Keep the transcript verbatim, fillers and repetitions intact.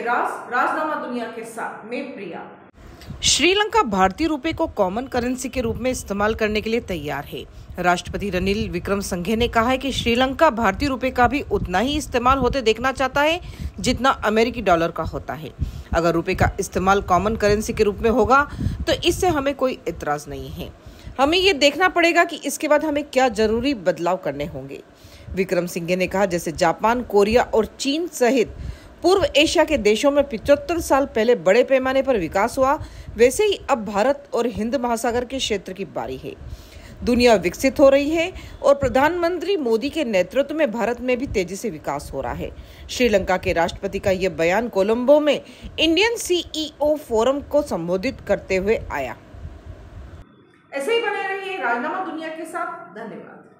के राज राजनामा दुनिया के साथ में प्रिया। श्रीलंका भारतीय रुपए को कॉमन करेंसी के रूप में इस्तेमाल करने के लिए तैयार है। राष्ट्रपति रनिल विक्रमसिंघे ने कहा है कि श्रीलंका भारतीय रुपए का भी उतना ही इस्तेमाल होते देखना चाहता है जितना अमेरिकी डॉलर का होता है। अगर रुपए का इस्तेमाल कॉमन करेंसी के रूप में होगा तो इससे हमें कोई एतराज नहीं है। हमें ये देखना पड़ेगा कि इसके बाद हमें क्या जरूरी बदलाव करने होंगे। विक्रमसिंघे ने कहा, जैसे जापान, कोरिया और चीन सहित पूर्व एशिया के देशों में पचहत्तर साल पहले बड़े पैमाने पर विकास हुआ, वैसे ही अब भारत और हिंद महासागर के क्षेत्र की बारी है। दुनिया विकसित हो रही है और प्रधानमंत्री मोदी के नेतृत्व में भारत में भी तेजी से विकास हो रहा है। श्रीलंका के राष्ट्रपति का यह बयान कोलंबो में इंडियन सीईओ फोरम को संबोधित करते हुए आया। ऐसे ही बने रहिए राजनामा दुनिया के साथ। धन्यवाद।